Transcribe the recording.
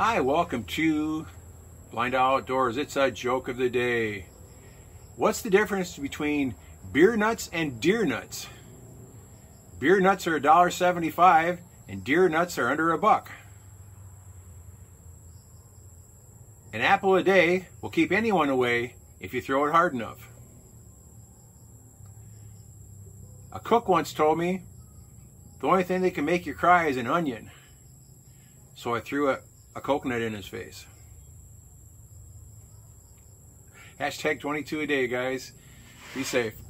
Hi, welcome to Blind Owl Outdoors. It's a joke of the day. What's the difference between beer nuts and deer nuts? Beer nuts are $1.75 and deer nuts are under $1. An apple a day will keep anyone away if you throw it hard enough. A cook once told me the only thing that can make you cry is an onion. So I threw a coconut in his face. #22 a day, guys. Be safe.